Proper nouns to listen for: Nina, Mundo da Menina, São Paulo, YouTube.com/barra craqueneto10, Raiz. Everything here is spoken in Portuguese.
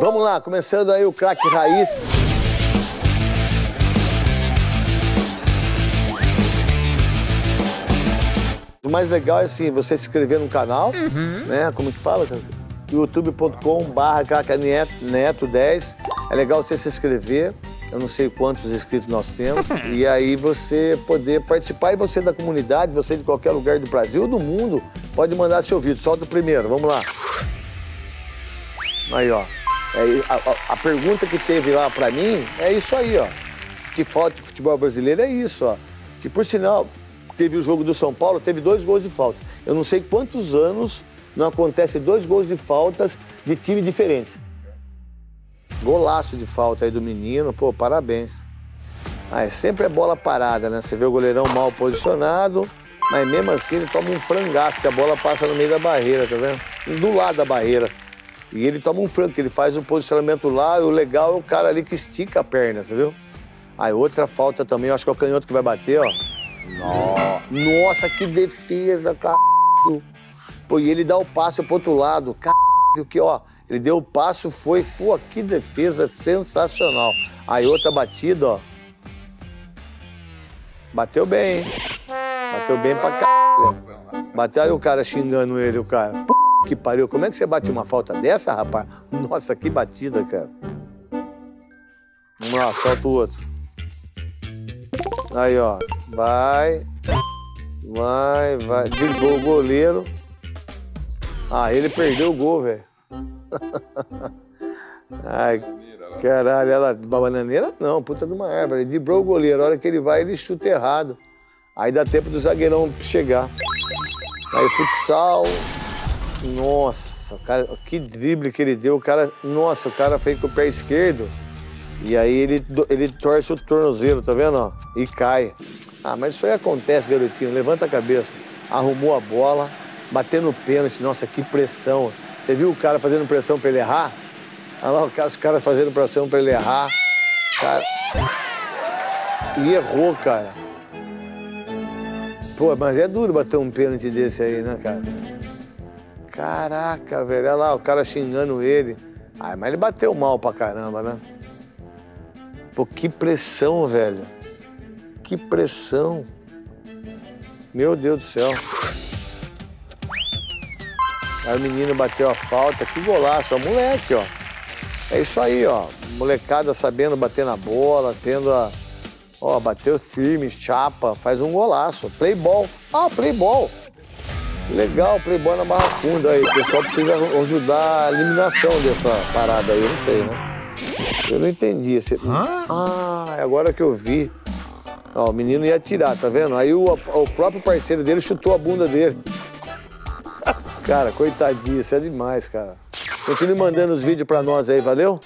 Vamos lá, começando aí o Craque Raiz. O mais legal é assim, você se inscrever no canal, né? Como que fala? YouTube.com/barra craqueneto10. É legal você se inscrever. Eu não sei quantos inscritos nós temos. E aí você poder participar. E você da comunidade, você de qualquer lugar do Brasil ou do mundo, pode mandar seu vídeo. Solta o primeiro, vamos lá. Aí, ó. É, a pergunta que teve lá pra mim é isso aí, ó. Que falta de futebol brasileiro é isso, ó. Que, por sinal, teve o jogo do São Paulo, teve 2 gols de falta. Eu não sei quantos anos não acontece 2 gols de faltas de time diferente. Golaço de falta aí do menino, pô, parabéns. Ah, sempre é bola parada, né? Você vê o goleirão mal posicionado, mas mesmo assim ele toma um frangaço, porque a bola passa no meio da barreira, tá vendo? Do lado da barreira. E ele toma um frango, ele faz um posicionamento lá, e o legal é o cara ali que estica a perna, você viu? Aí outra falta também, eu acho que é o canhoto que vai bater, ó. Nossa, que defesa, caralho. Pô, e ele dá o passo pro outro lado, caralho, que ó, ele deu o passo, foi, pô, que defesa sensacional. Aí outra batida, ó. Bateu bem, hein? Bateu bem pra caralho. Bateu aí o cara xingando ele, o cara. Que pariu, como é que você bate uma falta dessa, rapaz? Nossa, que batida, cara. Vamos lá, solta o outro. Aí, ó. Vai. Vai, vai. Desligou o goleiro. Ah, ele perdeu o gol, velho. Ai, caralho. Ela, bananeira não, puta de uma árvore. Ele driblou o goleiro. A hora que ele vai, ele chuta errado. Aí dá tempo do zagueirão chegar. Aí, futsal. Nossa, cara, que drible que ele deu. O cara, nossa, o cara foi com o pé esquerdo. E aí ele torce o tornozelo, tá vendo? Ó? E cai. Ah, mas isso aí acontece, garotinho. Levanta a cabeça. Arrumou a bola, batendo o pênalti. Nossa, que pressão. Você viu o cara fazendo pressão pra ele errar? Olha lá os caras fazendo pressão pra ele errar. Cara... E errou, cara. Pô, mas é duro bater um pênalti desse aí, né, cara? Caraca, velho, olha lá, o cara xingando ele. Ai, mas ele bateu mal pra caramba, né? Pô, que pressão, velho. Que pressão. Meu Deus do céu. Aí o menino bateu a falta, que golaço, ó, moleque, ó. É isso aí, ó, molecada sabendo bater na bola, tendo a... Ó, bateu firme, chapa, faz um golaço, playball. Ah, playball. Legal, Playboy na barra funda aí. O pessoal precisa ajudar a eliminação dessa parada aí, eu não sei, né? Eu não entendi. Esse... Ah, agora que eu vi. Ó, o menino ia atirar, tá vendo? Aí o próprio parceiro dele chutou a bunda dele. Cara, coitadinho, isso é demais, cara. Continue mandando os vídeos pra nós aí, valeu?